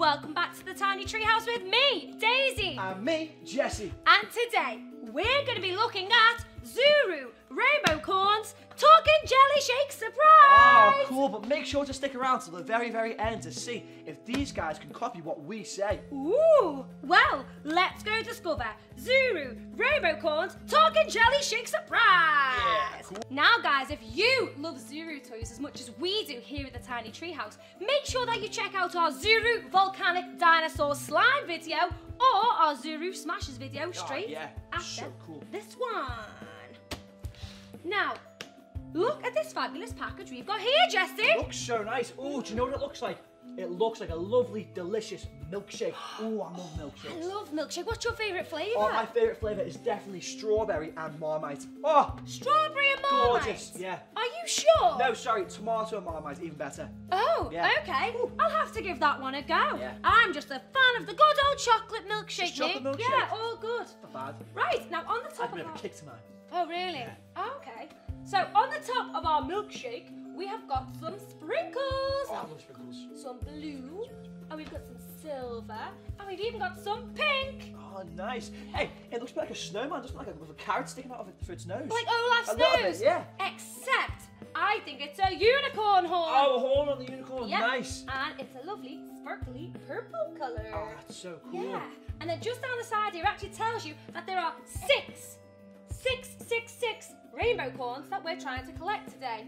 Welcome back to the Tiny Treehouse with me, Daisy. And me, Jessie. And today, we're going to be looking at Zuru, Rainbocorns, Talking Jelly Shake Surprise! Oh, cool, but make sure to stick around till the very, very end to see if these guys can copy what we say. Ooh, well, let's go discover Zuru, Rainbocorns, Talking Jelly Shake Surprise! Yeah, cool. Now, guys, if you love Zuru toys as much as we do here at the Tiny Treehouse, make sure that you check out our Zuru Volcanic Dinosaur Slime video or our Zuru Smashes video straight after this one. Now, look at this fabulous package we've got here, Jessie. It looks so nice. Oh, do you know what it looks like? It looks like a lovely, delicious milkshake. Oh, I love milkshakes. I love milkshake. What's your favourite flavour? Oh, my favourite flavour is definitely strawberry and marmite. Oh! Strawberry and marmite? Gorgeous, yeah. Are you sure? No, sorry, tomato and marmite, even better. Oh, yeah. Okay. Ooh. I'll have to give that one a go. Yeah. I'm just a fan of the good old chocolate milkshake. Just chocolate milkshake? Yeah, all good. Not bad. Right, now on the top of our... I've kicked mine. Oh, really? Yeah. Oh, okay. So, on the top of our milkshake, we have got some sprinkles. Oh, I love sprinkles. Some blue, and we've got some silver, and we've even got some pink. Oh, nice. Hey, it looks like a snowman, doesn't it? Like with a carrot sticking out of it for its nose. Like Olaf's nose. Yeah. Except, I think it's a unicorn horn. Oh, a horn on the unicorn. Yep. Nice. And it's a lovely, sparkly purple colour. Oh, that's so cool. Yeah. And then just down the side here, it actually tells you that there are six Rainbocorns that we're trying to collect today.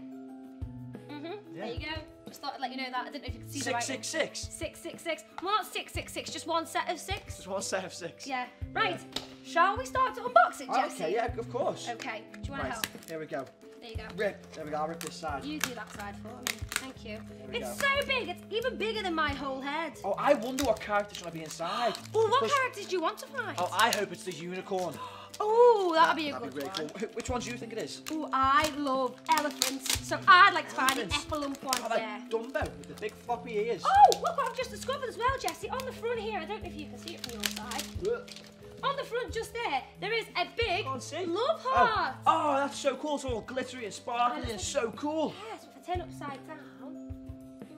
Yeah. There you go. Just thought I'd let you know that. I didn't know if you could see the right one. 666. Well, not 666, just one set of six. Just one set of six. Yeah. Right. Yeah. Shall we start to unbox it, Jessie? Okay, yeah, of course. Okay. Do you want to help? Here we go. There you go. Rip. There we go. I'll rip this side. You do that side for me. Thank you. It's so big. It's even bigger than my whole head. Oh, I wonder what characters should be inside. Oh, what characters do you want to find? Oh, I hope it's the unicorn. Oh, that'd be a good one. Cool. Which one do you think it is? Oh, I love elephants, so I'd like to find an ephilump one Dumbo with the big floppy ears. Oh, look what I've just discovered as well, Jessie. On the front here, I don't know if you can see it from your side. Look. On the front, just there is a big love heart. Oh, that's so cool. It's all glittery and sparkly and so cool. Yes, with the tin upside down.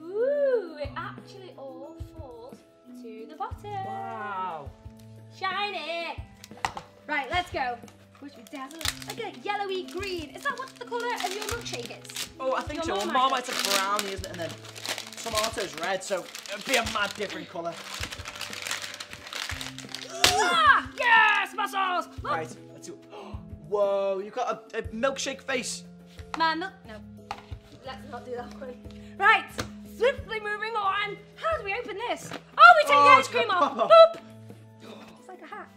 Ooh, it actually all falls to the bottom. Wow. Shiny. Right, let's go. Which we dazzle like a yellowy green. Is that what the colour of your milkshake is? Oh, I think so. Well, marmite's a brownie, isn't it? And then tomato's red, so it'd be a mad different colour. Ah! Yes, muscles! Look. Right, let's do it. Whoa, you've got a milkshake face. No. Let's not do that one. Right, swiftly moving on. How do we open this? Oh, we take the ice cream off. Boop! It's like a hat.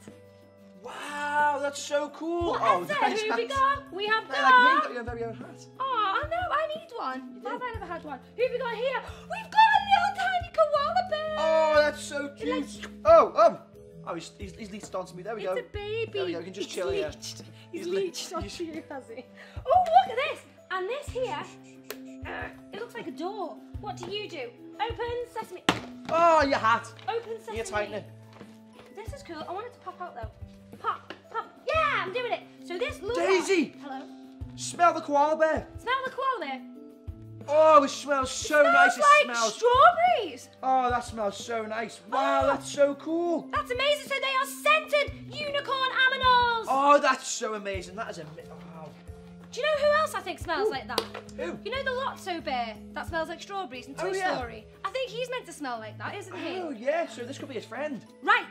Wow, that's so cool! Well, here we go. We have got. Like me, you've got your very own hat. Oh, I know. I need one. Why have I never had one? Who have we got here? We've got a little tiny koala bear. Oh, that's so cute. Likes... Oh, he's leached onto me. There we go. It's a baby. There we go. You can just chill here. He's leached onto you, has he? Oh, look at this. And this here, it looks like a door. What do you do? Open sesame. Oh, your hat. Open sesame. You're tightening. This is cool. I want it to pop out though. Pop, pop. Yeah, I'm doing it. So this looks. Daisy! Hello. Smell the koala bear. Smell the koala bear. Oh, it smells so nice. It smells like strawberries. Oh, that smells so nice. Wow, that's so cool. That's amazing. So they are scented unicorn aminals. Oh, that's so amazing. That is amazing. Wow. Do you know who else I think smells like that? Who? You know the Lotso bear that smells like strawberries in Toy Story? I think he's meant to smell like that, isn't he? Oh, yeah. So this could be his friend. Right.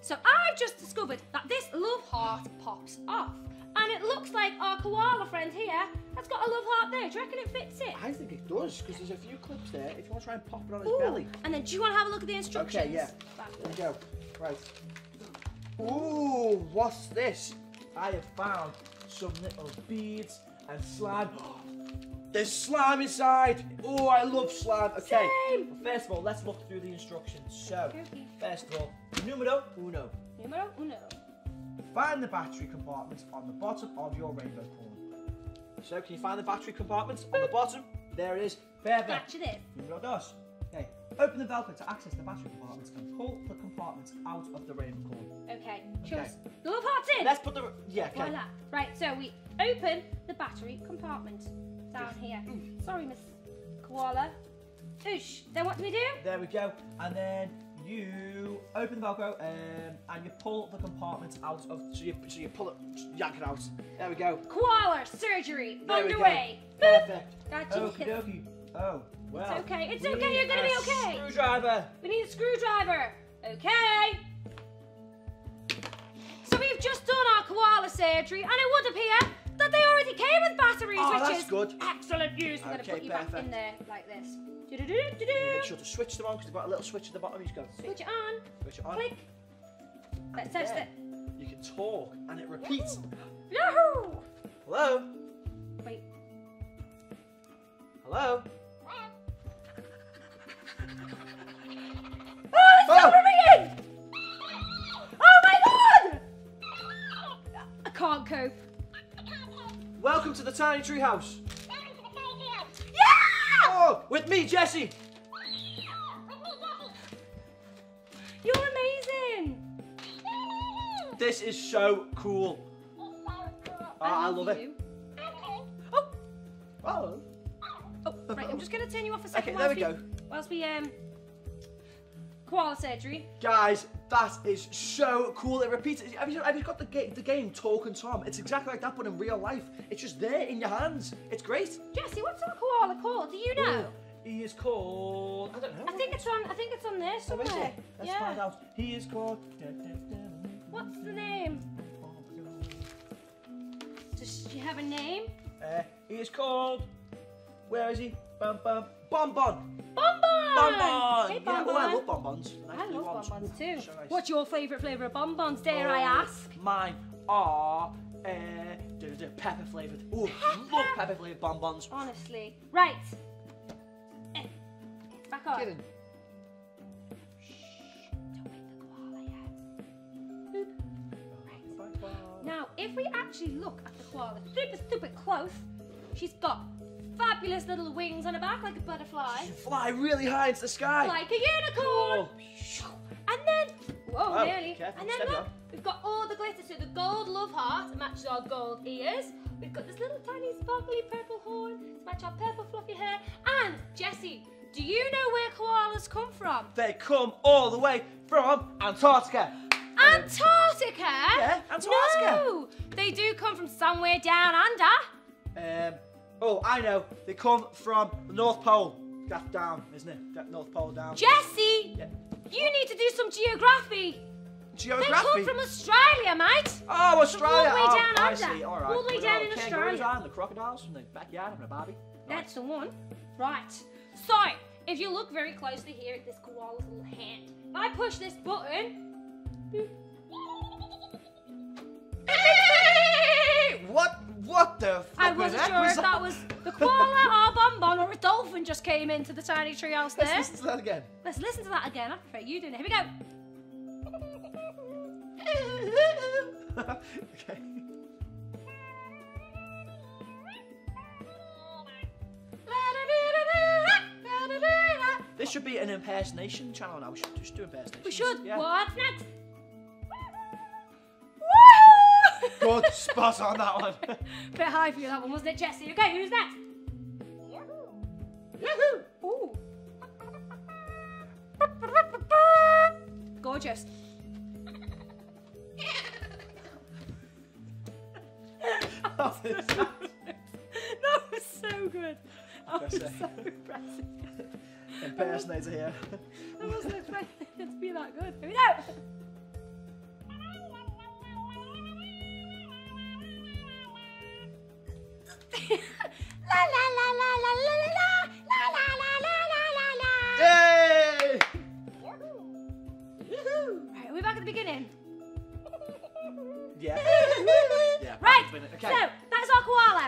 So I've just discovered that this love heart pops off. And it looks like our koala friend here has got a love heart there. Do you reckon it fits it? I think it does, because there's a few clips there. If you want to try and pop it on his belly. And then do you want to have a look at the instructions? Okay, yeah. There we go. Right. Ooh, what's this? I have found some little beads and slime. There's slime inside. Oh, I love slime. Okay. Well, first of all, let's look through the instructions. So, first of all, numero uno. Numero uno. Find the battery compartment on the bottom of your Rainbocorn. So, can you find the battery compartment on the bottom? There it is. Gotcha there. Numero dos. Okay. Open the Velcro to access the battery compartment and pull the compartment out of the Rainbocorn. Okay. The love heart's in. Let's put the voila. Right. So we open the battery compartment down here. Sorry, Miss Koala. Oosh. Then what do we do? There we go. And then. you open the Velcro and you pull the compartment out of, so you pull it, yank it out. There we go. Koala surgery underway. Perfect. Gotcha. Okie dokie. Oh, well. It's okay. It's okay. You're gonna be okay. Screwdriver. We need a screwdriver. Okay. So we've just done our koala surgery, and it would appear that they already came with batteries, which is good. Excellent news. I'm gonna put you back in there like this. Make sure to switch them on because they've got a little switch at the bottom. You just go switch it on. Switch it on. Click. Let's test it. You can talk and it repeats. Yahoo! Hello? Wait. Hello? Oh, it's not ringing! Oh my god! I can't cope. Welcome to the Tiny Treehouse. With me, Jessie! You're amazing! This is so cool. I love it. Oh! Oh! Oh, right, I'm just going to turn you off a second. Okay, there we go. Whilst we, koala surgery. Guys, that is so cool. It repeats it. Have you got the game Talk and Tom? It's exactly like that, but in real life. It's just there in your hands. It's great. Jessie, what's our koala called? Do you know? Ooh, he is called. I don't know. I think it's on there somewhere. Oh, Let's find out. He is called. What's the name? Does she have a name? He is called. Where is he? Bon Bon. Bon Bon. Bon Bon. Bon Bon. Hey, Bon Bon. Well, I love Bon Bons. I love Bon Bons too. So nice. What's your favourite flavour of Bon Bons, dare I ask? Mine are pepper flavoured. Oh, love pepper flavoured Bon Bons. Honestly. Right. Back on. Kidding. Shh. Don't make the koala yet. Boop. Right. Bye, bye, bye. Now, if we actually look at the koala super close, she's got fabulous little wings on her back like a butterfly. She fly really high into the sky. Like a unicorn. Cool. And then, whoa, nearly. Careful. And then look, we've got all the glitter. So the gold love heart matches our gold ears. We've got this little tiny sparkly purple horn to match our purple fluffy hair. And Jessie, do you know where koalas come from? They come all the way from Antarctica. Antarctica? Yeah, Antarctica. No, they do come from somewhere down under. Oh, I know. They come from the North Pole. That's down, isn't it? That North Pole down. Jessie, you need to do some geography. Geography? They come from Australia, mate. Oh, Australia. From all the way down under. I see. All right. All the way down in Australia. And the crocodiles from the backyard and a barbie. Right. That's the one. Right. So, if you look very closely here at this koala's little hand, if I push this button. What? What the fuck? I wasn't sure if that was the koala or Bon Bon or a dolphin just came into the Tiny Treehouse there. Let's listen to that again. Let's listen to that again. I prefer you doing it. Here we go. Okay. This should be an impersonation channel now. We should just do impersonations. We should. Yeah. What's next? Good spot on that one. Bit high for you, that one, wasn't it, Jessie? Okay, who's next? Yahoo! Yahoo! Ooh. Gorgeous. That was so good. I was so impressive. Impersonator here. I wasn't expecting it to be that good. Here we go! La la la la la la la la la la la la la la. Yay! Right, are we back at the beginning? Yeah. Yeah. Right. Okay. So that's our koala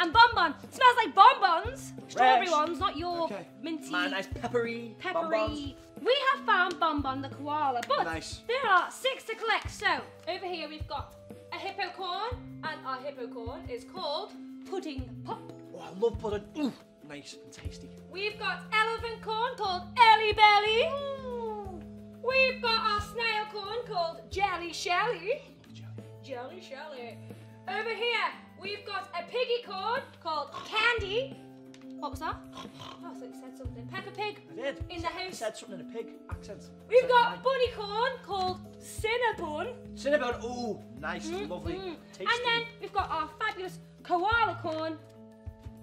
and Bon Bon. It smells like bonbons, strawberry ones, not your minty. My nice peppery. Peppery. We have found Bon Bon the koala, but there are 6 to collect. So over here we've got a hippocorn, and our hippocorn is called Puddin' Pop. Oh, I love pudding. Ooh, nice and tasty. We've got elephant corn called Ellie Belly. Ooh. We've got our snail corn called Jelly Shelly. Jelly Shelly. Over here, we've got a piggy corn called Candy. What was that? Oh, so it said something. Peppa Pig. I did. In the house. It said something in a pig accent. We've got Bunnycorn called Cinnabon. Cinnabon. Oh, nice, lovely, tasty. And then we've got our fabulous Koalacorn,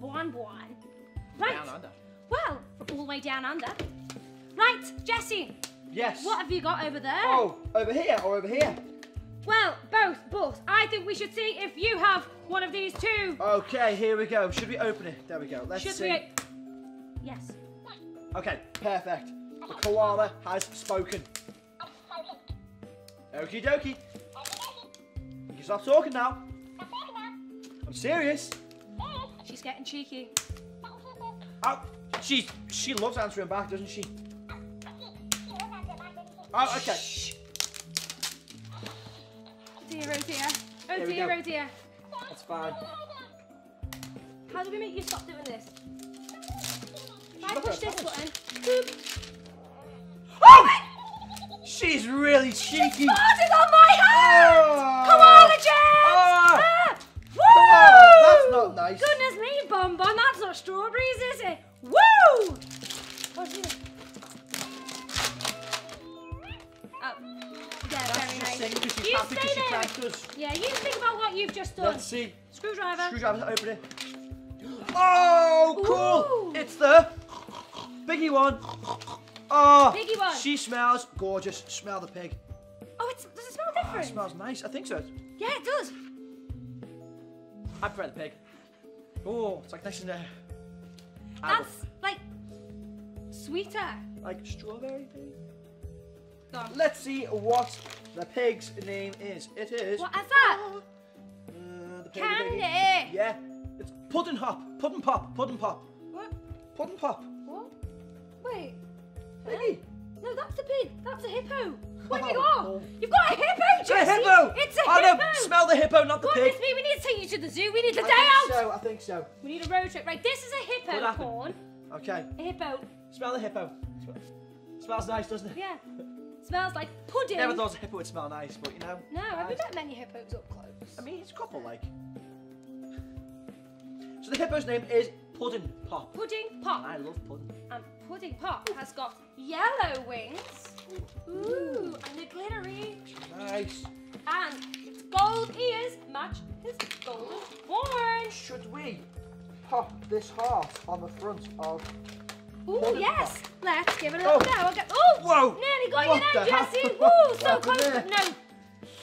Bon Bon. Right. Down under. Well, all the way down under. Right, Jessie. Yes. What have you got over there? Oh, over here or over here? Well, both, but I think we should see if you have one of these two. Okay, here we go. Should we open it? There we go. Let's see. Yes. Okay, perfect. The koala has spoken. Okie dokie. You can stop talking now. I'm serious. She's getting cheeky. Oh, she loves answering back, doesn't she? Oh, okay. Shh. Dear, oh dear. Oh dear, oh dear. That's fine. How do we make you stop doing this? If I push this button. Boop. Oh! She's really cheeky. She farted on my hand! Oh. Koala Jams! Oh. Ah. Woo! That's not nice. Goodness me, Bon Bon, that's not strawberries, is it? Woo! What's this? You stay there. Yeah, you think about what you've just done. Let's see. Screwdriver. Screwdriver, open it. Oh, cool! Ooh. It's the biggie one. Oh, biggie one. She smells gorgeous. Smell the pig. Oh, does it smell different? It smells nice. I think so. Yeah, it does. I prefer the pig. Oh, it's like nice in there. That's like sweeter. Like strawberry pig. Go on. Let's see what the pig's name is. It is. What is that? Candy. Piggy. Yeah. It's Puddin' Hop. Puddin' Pop. Puddin' Pop. What? Puddin' Pop. What? Wait. Piggy. No, that's the pig. That's a hippo. What have you got? Oh. You've got a hippo, Jessie. It's a hippo. It's a hippo. No, smell the hippo, not the pig. Goodness me, we need to take you to the zoo. We need a day out. I think so. We need a road trip. Right, this is a hippo corn. Okay. A hippo. Smell the hippo. Smells nice, doesn't it? Yeah. Smells like pudding. Never thought a hippo would smell nice, but you know. No, have we got many hippos up close? I mean, it's a couple, like. So the hippo's name is Puddin' Pop. Puddin' Pop. I love pudding. And Puddin' Pop has got yellow wings. Ooh, and they're glittery. Nice. And its gold ears match his golden horn. Should we pop this heart on the front of? Oh yes, let's give it a go. Oh, whoa! Nearly got you there, Jessie. Woo, so close.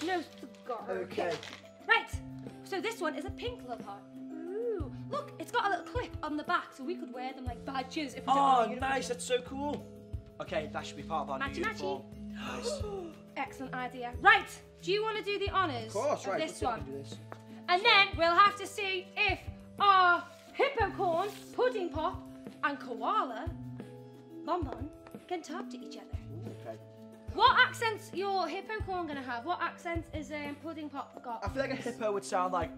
No, God. Okay. Right. So this one is a pink love heart. Ooh, look, it's got a little clip on the back, so we could wear them like badges if we don't. Oh, nice. That's so cool. Okay, that should be part of our new uniform. Nice. Excellent idea. Right. Do you want to do the honors? Of course. Right. This one. And then we'll have to see if our Hippocorn, Puddin' Pop, and Koala, Bon Bon, can talk to each other. Okay. What accent's your Hippocorn gonna have? What accent is Puddin' Pop got? I feel like a hippo would sound like,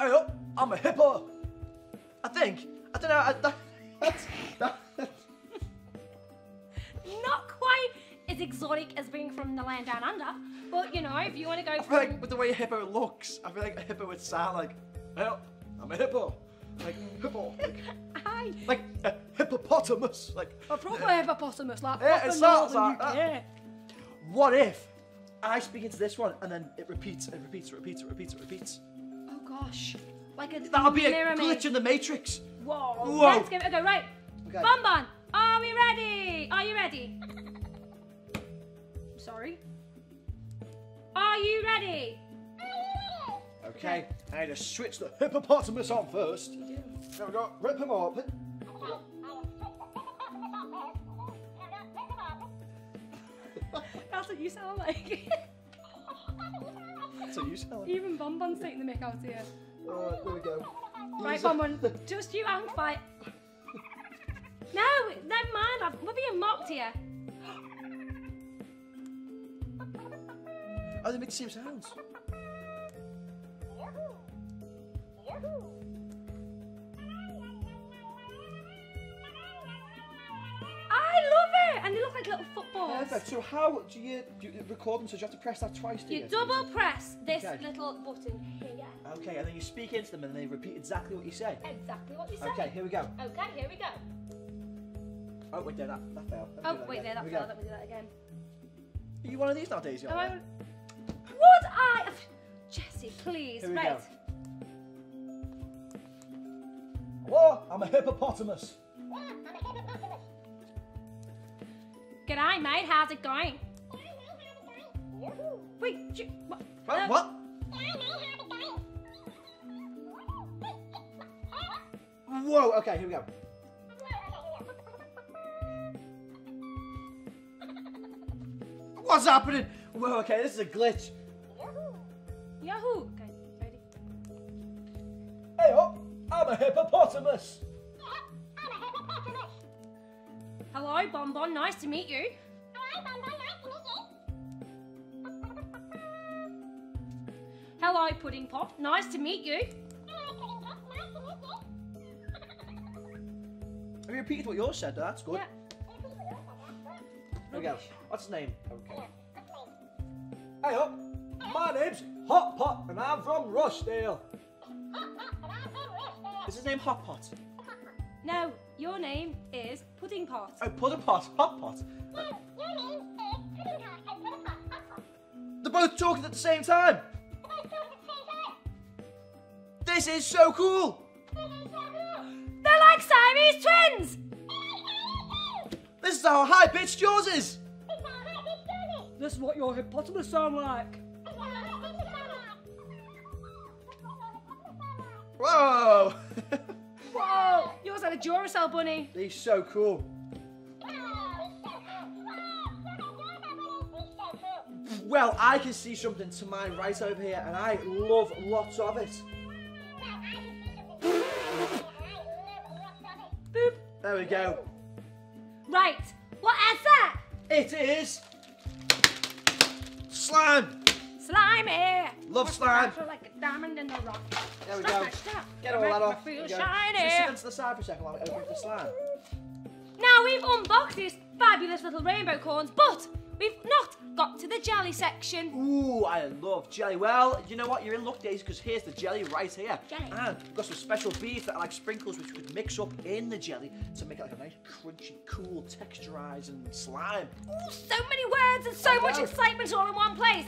"Hey up, I'm a hippo." I think. I don't know. That's not quite as exotic as being from the land down under, but you know, if you want to go. I feel like with the way a hippo looks, I feel like a hippo would sound like, "Hey up, I'm a hippo." Like hippo, like hippopotamus, like a proper hippopotamus, like proper northern UK. What if I speak into this one and then it repeats and repeats and repeats and repeats and repeats? Oh gosh, like a that'll be a glitch in the matrix. Whoa! Whoa. Let's give it a go, right? Okay. Bon Bon, are we ready? Are you ready? Sorry. Are you ready? Okay, I need to switch the hippopotamus on first. You do. There we go, rip him up. That's what you sound like. That's what you sound like. Even Bon Bon's taking the mick out here. Alright, there we go. Right, Bon Bon, just you hang fight. No, never mind, we're being mocked here. Oh, they make the same sounds. And they look like little footballs. Perfect. So how do you record them? So do you have to press that twice? You double press this little button here. Okay, and then you speak into them and they repeat exactly what you say. Exactly what you say. Okay, here we go. Okay, here we go. Oh, wait, there, that failed. That we did that again. Are you one of these now, Daisy? Would I? Jessie, please. Here we go. Whoa, I'm a hippopotamus. G'day, mate. How's it going? Wait, what? Whoa, okay, here we go. What's happening? Whoa, okay, this is a glitch. Yahoo! Yahoo! Okay, ready? Hey, oh, I'm a hippopotamus! I'm a hippopotamus! Hello, Bon Bon, nice to meet you. Hello, Bon Bon, nice to meet you. Hello, Puddin' Pop, nice to meet you. Hello, Puddin' Pop, nice to meet you. Have you repeated what yours said? That's good. Yeah. There we go. What's his name? Okay. Hey up! My name's Hot Pot and I'm from Rushdale. Is his name Hot Pot? No, your name is Puddin' Pot. Oh, Puddin' Pot, Hot Pot. No, your name is Puddin' Pot and Puddin' Pot, Hot Pot. They're both talking at the same time. They're both talking at the same time. This is so cool. This is so cool. They're like Siamese twins. This is how high-pitched yours is! This is how high-pitched yours is! This is what your hippopotamus sound like! This is how high-pitched sound like! Whoa! Whoa! Yours had a Duracell bunny! He's so cool! Well, I can see something to my right over here and I love lots of it! Boop! There we go! Right, what is that? It is slime. Slime here. Love slime. Like a diamond in the rock. There we go. Get all that off. Feel shiny. Just sit into the side for a second while we open up the slime. Now we've unboxed these fabulous little Rainbocorns, but we've not got to the jelly section. Ooh, I love jelly. Well, you know what? You're in luck, Daisy, because here's the jelly right here. Jelly. And we've got some special beads that are like sprinkles, which we could mix up in the jelly to make it like a nice, crunchy, cool, texturizing slime. Ooh, so many words and so much excitement all in one place.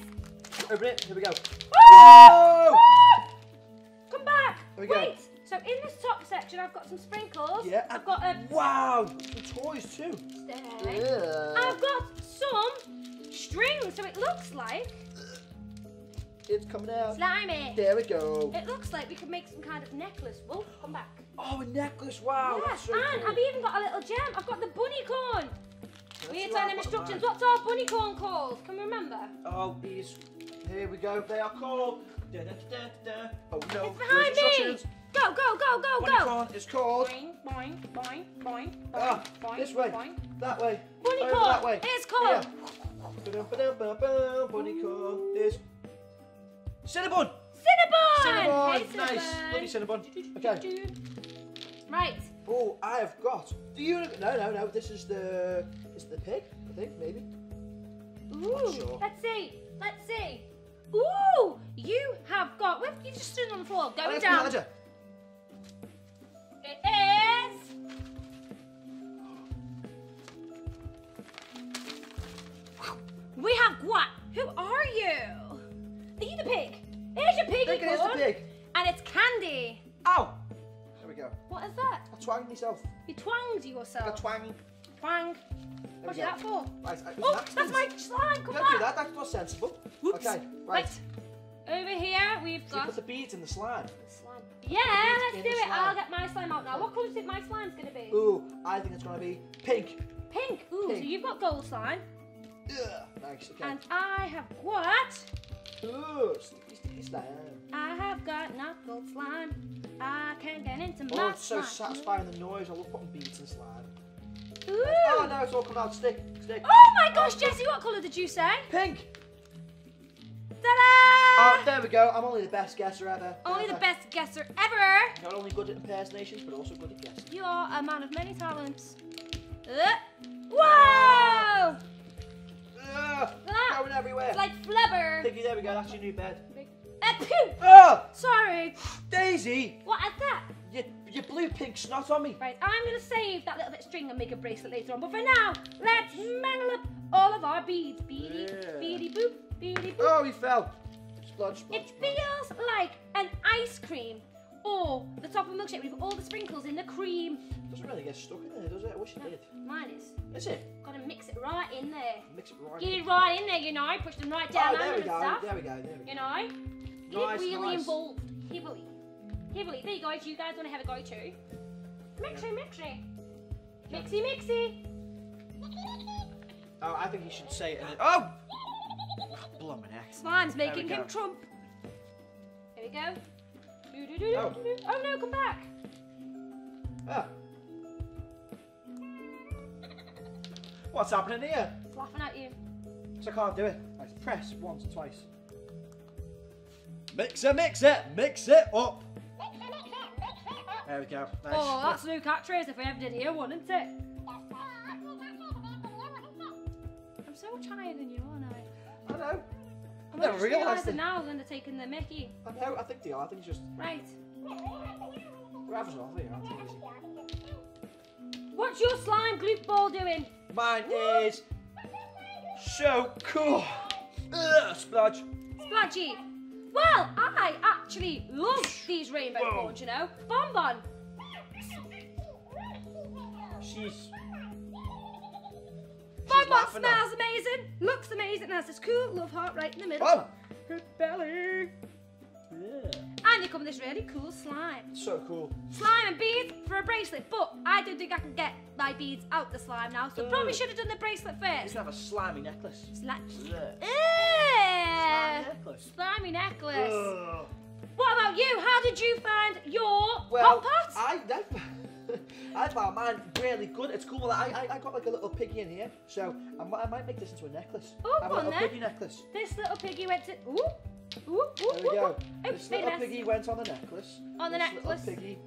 Open it. Here we go. Whoa! Whoa! Come back. Wait. Go. So in this top section, I've got some sprinkles. Yeah. I've got a... Wow, some toys too. Yeah. I've got some strings, so it looks like... It's coming out. Slimy. There we go. It looks like we could make some kind of necklace. Well, come back. Oh, a necklace, wow. Yes, so and cool. I've even got a little gem. I've got the bunny corn. We need to learn them instructions. What's our bunny corn called? Can we remember? Oh, these. Here we go. They are called... Da, da, da, da. Oh, no. It's behind me. Go, go, go, go, bunny go! Corn is called. Boing, boing, boing, boing, ah, boing, this way, boing. That way. Bunny corn. That way. It's called. Yeah. Bunny corn is. Cinnabon. Cinnabon. Cinnabon. Hey, Cinnabon. Nice. Lovely Cinnabon. Okay. Right. Oh, I have got the unicorn. No, no, no. This is the. Is it the pig? I think maybe. Ooh. Not sure. Let's see. Let's see. Ooh, you have got. Where have you just stood on the floor? Going down. It is... We have what? Who are you? Are you the pig? Here's your piggy corn. Here's the pig. And it's Candy. Ow! There we go. What is that? I twanged myself. You twanged yourself? I twang. Twang. What's that for? Right, oh, that's my slime. Come on. Don't do that. That's not sensible. Whoops. Okay, right. Over here we've got... Put the beads in the slime. Yeah, let's do it. Slime. I'll get my slime out now. What colour do you think my slime's going to be? Ooh, I think it's going to be pink. Pink? Ooh, pink. So you've got gold slime. Yeah, nice, okay. And I have got... Ooh, sticky, sticky slime. I have got not gold slime. I can't get into my slime. Oh, it's so satisfying, the noise. I love putting beads in slime. Ooh. Nice. Oh, no, it's all come out. Stick, stick. Oh my gosh, Jessie, what colour did you say? Pink. Ta-da! Oh, there we go. I'm only the best guesser ever. Only the best guesser ever. Not only good at impersonations, but also good at guessing. You are a man of many talents. Whoa! Going everywhere. It's like flubber. Piggy, there we go. That's your new bed. Big. Phew! Oh! Sorry! Daisy! What is that? Your blue pink snot on me. Right, I'm going to save that little bit of string and make a bracelet later on. But for now, let's mangle up all of our beads. Beady, beady boop, beady boop. Oh, he fell. Splodge, splodge. It feels like an ice cream or the top of a milkshake with all the sprinkles in the cream. Doesn't really get stuck in there, does it? I wish it did. Mine is. Is it? Got to mix it right in there. Mix it right in there. Get it right in there, you know. Push them right down under and stuff. There we go, there we go. You know. Nice, get really nice. Involved. Heavily. Heavily. There you go. Do you guys want to have a go too? Mixy, mixy. Mixy, mixy. Oh, I think he should say it. Oh! Blummin' axe. Mine's making him trump. There we go. Do, do, do, oh. Do, do. Oh no, come back. Ah. What's happening here? It's laughing at you. So I can't do it. I press once or twice. Mix it, mix it, mix it up. Mix it, mix it, mix it up. There we go. Nice. Oh, that's new catchphrase if we ever did hear one, isn't it? I'm so tired than you, aren't I? I know. I'm not realising now when they're taking the Mickey. I know. I think they are. I think it's just right. What's your slime glue ball doing? Mine is so cool. Ugh, splodge. Splodgy. Well, I actually love these rainbow corns, you know. Bon Bon. She's. Bon Bon smells amazing, looks amazing, and has this cool love heart right in the middle. Oh. Her belly. Yeah. And you come with this really cool slime. So cool. Slime and beads for a bracelet, but I don't think I can get my beads out the slime now, so probably should have done the bracelet first. It's not a slimy necklace. Slimy necklace. Slimy necklace. What about you? How did you find your Hot Pot? I found mine really good. It's cool. I got like a little piggy in here, so I might make this into a necklace. Oh, go on then. A piggy necklace. This little piggy went to. Ooh, ooh, ooh, there we go. Ooh, this little piggy went on the necklace. On the necklace. This little piggy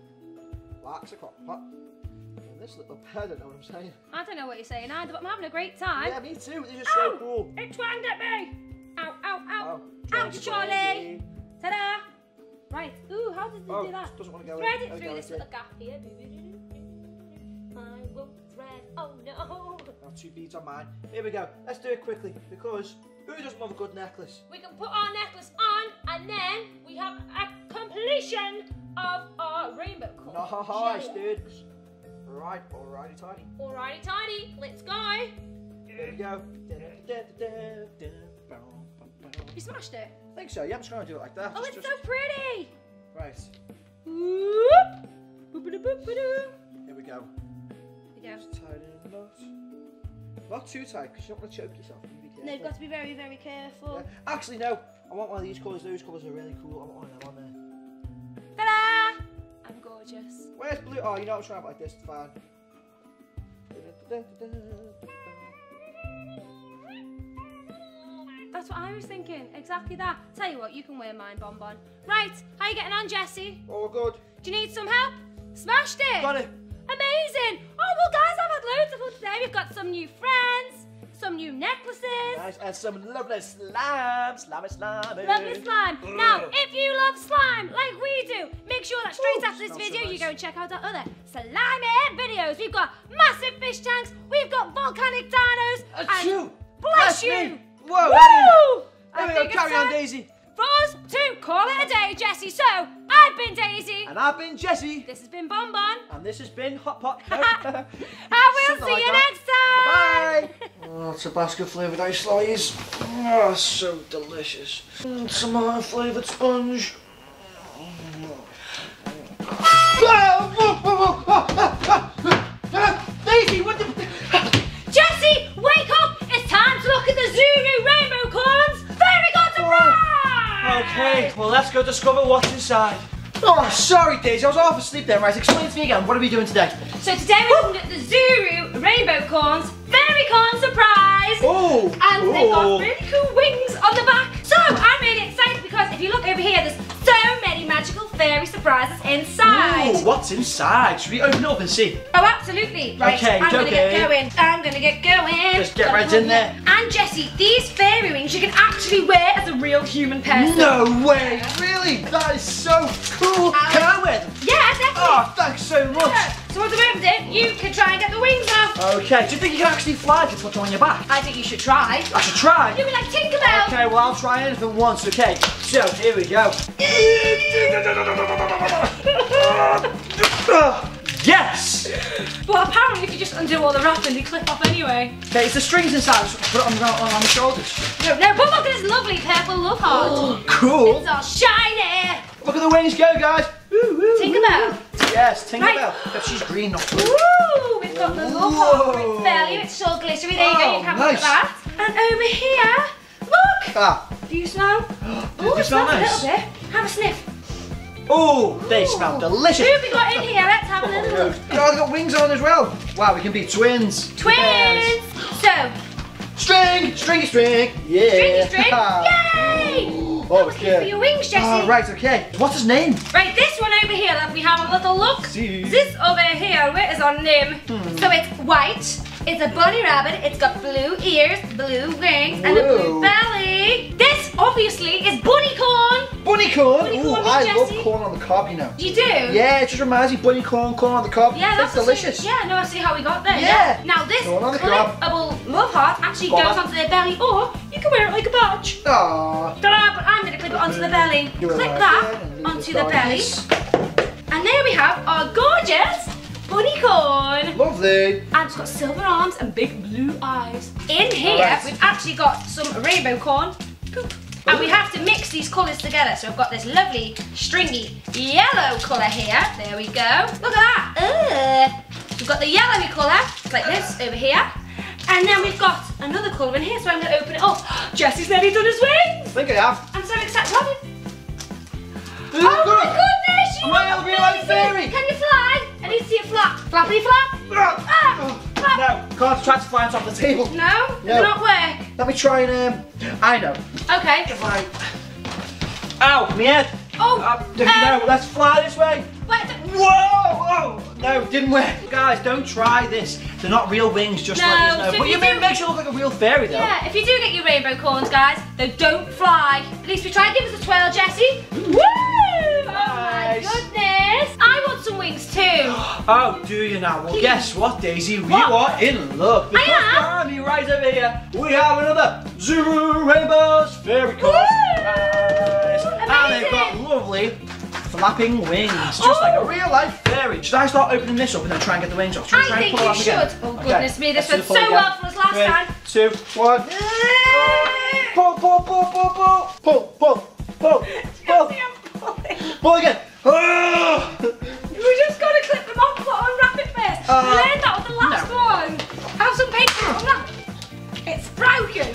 likes a crock pot. And this little. I don't know what I'm saying. I don't know what you're saying either, but I'm having a great time. Yeah, me too. This is so cool. It twanged at me. Ow, ow, ow. Ouch, Charlie. Ta da. Right. Ooh, how did they do that? Thread it through this little gap here. Oh no! Now two beads on mine. Here we go. Let's do it quickly because who doesn't love a good necklace? We can put our necklace on and then we have a completion of our rainbow corn. Nice, dude. Right, alrighty, tidy. Alrighty, tidy. Let's go. Here we go. You smashed it. I think so. Yeah, I'm just gonna do it like that. Oh, it's so pretty. Right. Here we go. Yeah. Not too tight because you don't want to choke yourself. No, you've got to be very, very careful. Yeah. Actually, no. I want one of these colours. Those colours are really cool. I want one of them on there. Ta-da! I'm gorgeous. Where's blue? Oh, you know I'm trying to have it like this. Fine. That's what I was thinking. Exactly that. Tell you what, you can wear mine, Bon Bon. Right. How you getting on, Jessie? Oh, good. Do you need some help? Smashed it. Got it. Amazing. Oh, well, guys, I've had loads of fun today. We've got some new friends, some new necklaces. Nice, and some lovely slime. Slimy, slimy. Lovely slime. Ugh. Now, if you love slime like we do, make sure that straight after this video, you go and check out our other slimy videos. We've got massive fish tanks. We've got volcanic dinos. And bless you. Whoa, woo! I think carry on, Daisy. For us to call it a day, Jessie. So, I've been Daisy. And I've been Jessie. This has been Bon Bon. And this has been Hot Pot. I will see you next time. Bye. Oh, Tabasco flavoured ice slices. Oh, so delicious. Tomato flavoured sponge. Daisy, what the... Jessie, wake up. It's time to look at the Zuru Rainbocorns. Fairy Unicorn Squad. Okay, well let's go discover what's inside. Oh, sorry Daisy, I was half asleep there, right? Explain to me again, what are we doing today? So today we're looking at the Zuru Rainbocorns Fairy Corn Surprise! Oh! And they've got really cool wings on the back. So, I'm really excited because if you look over here, there's so many magical fairy surprises inside. Ooh, what's inside? Should we open up and see? Oh, absolutely. Right, okay, I'm going to get going. I'm going to get going. Just get right in there. And And Jessie, these fairy wings you can actually wear as a real human person. No way! Really? That is so cool! Can I wear them? Yeah, definitely! Oh, thanks so much! Yeah. So what do we have to do? You can try and get the wings off. Okay, do you think you can actually fly if you put them on your back? I think you should try. I should try? You'll be like Tinkerbell! Okay, well I'll try anything once, okay? So, here we go. Yes! But apparently if you just undo all the wrapping, they clip off anyway. Okay, it's the strings inside, so put it on the shoulders. No, but look at this lovely purple love heart. Oh, cool. It's all shiny. Look at the wings go, guys. Tinkerbell. Yes, Tinkerbell. Right. No, she's green, not blue. Ooh, we've got the love heart with value. It's all glittery. There you go, you can look at that. And over here, look. Do you smell? Oh, it smells nice. A little bit. Have a sniff. Oh, they smell delicious. Who have we got in here? Let's have a little look. Oh, they've got wings on as well. Wow, we can be twins. Twins! Yes. So. String! Stringy string! Yeah! Stringy string! Yay! Ooh, that was good for your wings, Jessie. Oh, right, okay. What's his name? Right, this one over here, let me have a little look. See. This over here, where is our name? So it's white, it's a bunny rabbit, it's got blue ears, blue wings, and a blue belly. This, obviously, is Pokemon. Bunnycorn? Ooh, I love corn on the cob, you know. You do? Yeah, it just reminds me of bunnycorn, corn on the cob. Yeah, that's delicious. Yeah, no, I see how we got there. Yeah. Now this clippable love heart actually goes onto their belly, or you can wear it like a badge. Aww. Ta-da, but I'm going to clip it onto the belly. Clip that onto the belly. And there we have our gorgeous Pokemon. Lovely. And it's got silver arms and big blue eyes. In here, we've actually got some Rainbocorn poop. And we have to mix these colours together. So we've got this lovely stringy yellow colour here. There we go. Look at that. We've got the yellowy colour, like this, over here. And then we've got another colour in here, so I'm going to open it up. Jessie's nearly done his wings. I think I have. I'm so excited. Oh my goodness, you look amazing. Can you fly? I need to see you flap. Flappity flap. Flap. No, can't try to fly on top of the table. No, it will not work. Let me try and, I know. Okay. If I... Ow, my head. Oh. No, let's fly this way. Whoa, whoa. No, didn't work. Guys, don't try this. They're not real wings, just let us know. So but you do... make sure you look like a real fairy, though. Yeah, if you do get your Rainbocorns, guys, they don't fly. At least we tried. Give us a twirl, Jessie. Woo! Nice. Oh my goodness. I want some wings, too. Oh, do you now? Well, guess what, Daisy? You are in luck. Because I am. Right over here, we have another Zuru Rainbow's Fairy Unicorn Squad. And they've got lovely flapping wings, just like a real life fairy. Should I start opening this up and then try and get the wings off? I think you should. Oh, goodness me, this went so well for us last time. 3, 2, 1. Pull, pull, pull, pull, pull. Pull, pull, pull, pull. Pull again. We just got to clip them off, put on rapid first. We learned that on the last one. Have some paper on that. It's broken.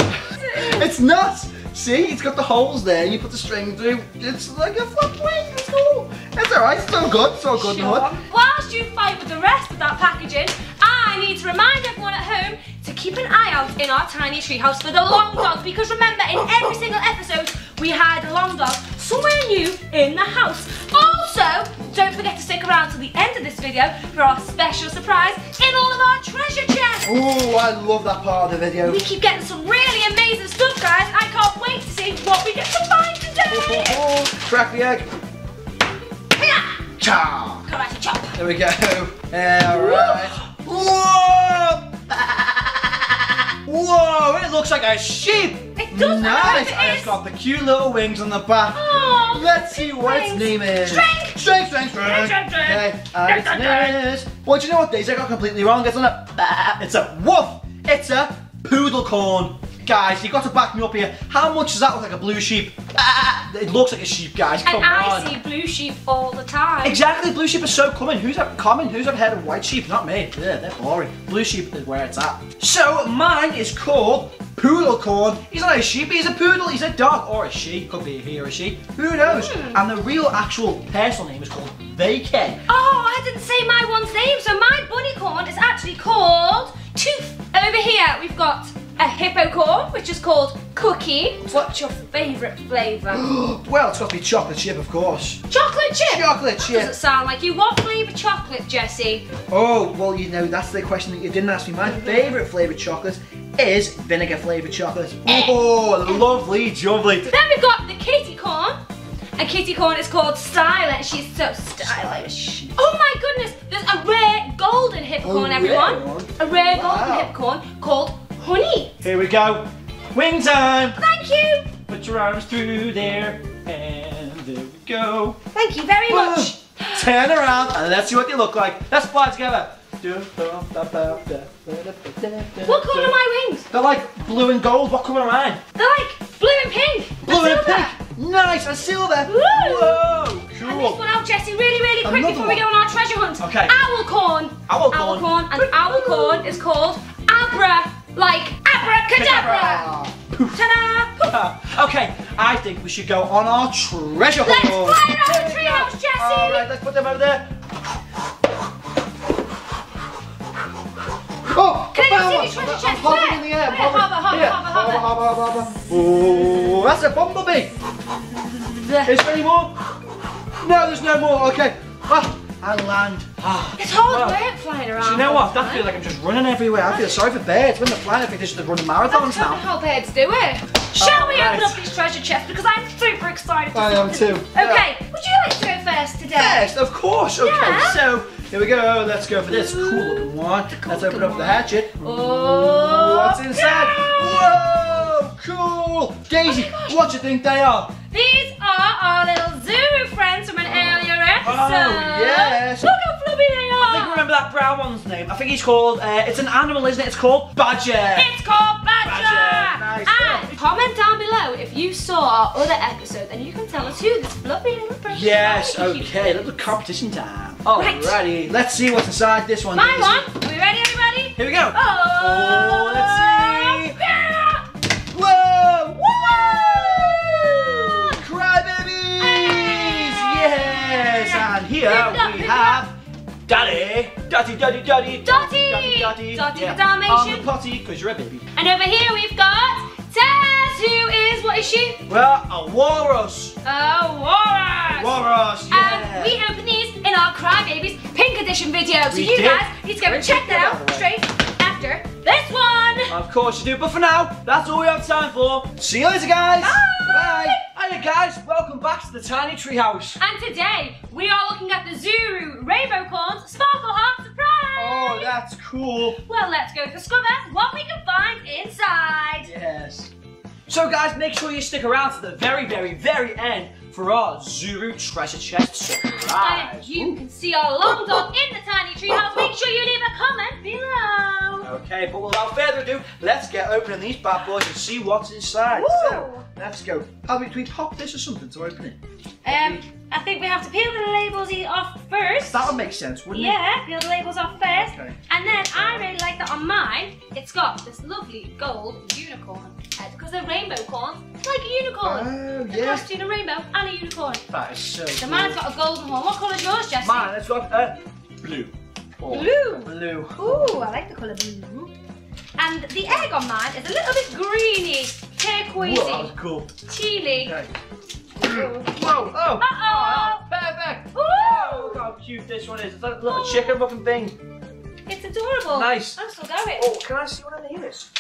It's not. See, it's got the holes there. You put the string through. It's like a flap wing. It's cool. It's alright. It's so good. So good. Sure. Whilst you fight with the rest of that packaging, I need to remind everyone at home to keep an eye out in our tiny treehouse for the long dogs. Because remember, in every single episode, we had long dogs somewhere new in the house. Also, don't forget to stick around to the end of this video for our special surprise in all of our treasure chests. Oh, I love that part of the video. We keep getting some really amazing stuff, guys. I can't wait to see what we get to find today. Crack the egg. Cha. Karate chop. There we go. All right. Whoa. Whoa, it looks like a sheep. It does. Nice. And it's got the cute little wings on the back. Oh, let's see what its name is. Strength. Strength, strength, strength. Okay, and its name is... Well, do you know what, Daisy? I got completely wrong. It's not a... It's a woof. It's a Poodlecorn. Guys, you've got to back me up here. How much does that look like a blue sheep? It looks like a sheep, guys. Come on. I see blue sheep all the time. Exactly, blue sheep is so common. Who's ever common? Who's ever heard of white sheep? Not me. Yeah, they're boring. Blue sheep is where it's at. So mine is called Poodlecorn. He's not a sheep, he's a poodle, he's a dog, or a she. Could be a he or a she. Who knows? And the real actual personal name is called Vacay. Oh, I didn't say my one's name, so my bunnycorn is actually called Tooth. Over here we've got a hippocorn, which is called Cookie. What's your favourite flavour? Well, it's got to be chocolate chip, of course. Chocolate chip? Chocolate chip. That doesn't sound like you. What flavour chocolate, Jessie? Oh, well, you know, that's the question that you didn't ask me. My favourite flavour chocolate is vinegar flavoured chocolate. Oh, lovely jubbly. Then we've got the Kittycorn. And Kittycorn is called Stylish. She's so stylish. Oh my goodness, there's a rare golden hip corn, everyone. A rare golden hip corn called Honey. Here we go. Wing time. Thank you. Put your arms through there. And there we go. Thank you very much. Turn around and let's see what they look like. Let's fly together. What colour are my wings? They're like blue and gold. What colour are mine? They're like blue and pink. Blue and pink. Nice, I see all that. Whoa, cool. And this one out, Jessie, really quick before we go on our treasure hunt. Okay. Owlcorn. Owlcorn. Owlcorn. And Owlcorn is called Abra, like Abracadabra. Ta-da! Okay, I think we should go on our treasure hunt. Let's fly around the treehouse, Jessie. All right, let's put them over there. Oh, can I see these treasure chests? Where? In the air. Hover. Oh, that's a bumblebee. Is there any more? No, there's no more. Okay. Ah, and land. Ah. It's hard work flying around. Do you know what? I feel like I'm just running everywhere. I feel sorry for birds. When they're flying, I think they should run marathons now. That's how birds do it. Shall we open up these treasure chests? Because I'm super excited. I am too. Okay. Would you like to go first today? Yes, of course. Okay. Yeah. So here we go. Let's go for this cool looking one. Let's open up the hatchet. Oh. What's inside? Whoa! Cool. Daisy, what do you think they are? These are our little Zuru friends from an earlier episode. Oh, yes. Look how fluffy they are. I think I remember that brown one's name. I think he's called, it's an animal, isn't it? It's called Badger. It's called Badger. Nice. And comment down below if you saw our other episode and you can tell us who this fluffy little person is. Yes, okay, little competition time. Alrighty, let's see what's inside this one. My one. Are we ready, everybody? Here we go. Oh, let's see. Here we have Dotty the Dalmatian. On the potty, because you're a baby. And over here we've got Tess, who is, what is she? Well, a walrus. Walrus, yeah. And we opened these in our Crybabies Pink Edition video. So you guys need to go and check that out straight after this one. Of course you do, but for now, that's all we have time for. See you later, guys. Bye. Hey guys, welcome back to the Tiny Treehouse. And today we are looking at the Zuru Rainbocorns Sparkle Heart Surprise. Oh, that's cool. Well, let's go discover what we can find inside. Yes. So guys, make sure you stick around to the very end for our Zuru treasure chest surprise. And if you can see our long dog in the Tiny Treehouse, make sure you leave a comment below. Okay, but without further ado, let's get opening these bad boys and see what's inside. Ooh. So, let's go. Oh, do we pop this or something to open it? I think we have to peel the labels off first. That would make sense, wouldn't it? Yeah, peel the labels off first. Okay. And then I really like that on mine, it's got this lovely gold unicorn head, because they're rainbocorns, like a unicorn. Oh, yeah. The costume, a rainbow and a unicorn. That is so cool. Mine's got a golden horn. What colour is yours, Jessie? Mine has got blue. Blue. Ooh, I like the colour blue. And the egg on mine is a little bit greeny, turquoisey, cool. Tealy. Okay. Whoa! Oh! Perfect! Oh, look how cute this one is. It's like a little chicken muffin thing. It's adorable. Nice. I'm still going. Oh, can I see what I name is?